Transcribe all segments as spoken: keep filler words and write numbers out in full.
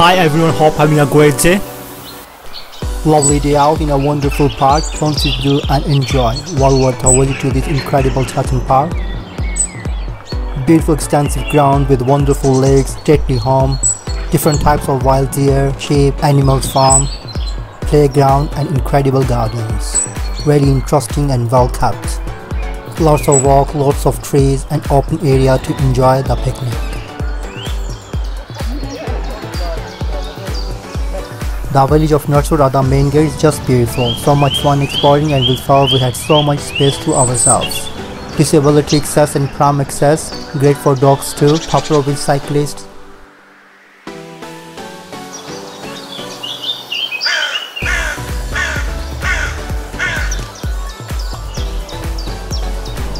Hi everyone, hope having a great day. Lovely day out in a wonderful park. Come to do and enjoy. Well worth a visit to this incredible Tatton Park. Beautiful extensive ground with wonderful lakes, take me home, different types of wild deer, sheep, animals farm, playground and incredible gardens. Very interesting and well kept. Lots of walk, lots of trees and open area to enjoy the picnic. The village of Narsur at the main gate is just beautiful. So much fun exploring, and we felt we had so much space to ourselves. Disability access and pram access, great for dogs too, popular with cyclists.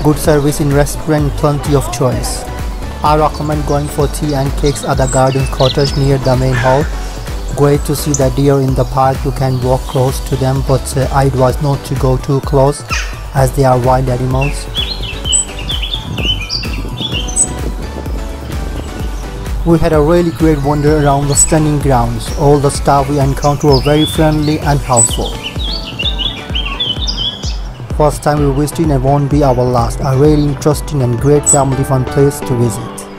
Good service in restaurant, plenty of choice. I recommend going for tea and cakes at the garden cottage near the main hall. Great to see the deer in the park, you can walk close to them, but uh, I advise not to go too close as they are wild animals. We had a really great wander around the stunning grounds. All the staff we encountered were very friendly and helpful. First time we visited and won't be our last. A really interesting and great family fun place to visit.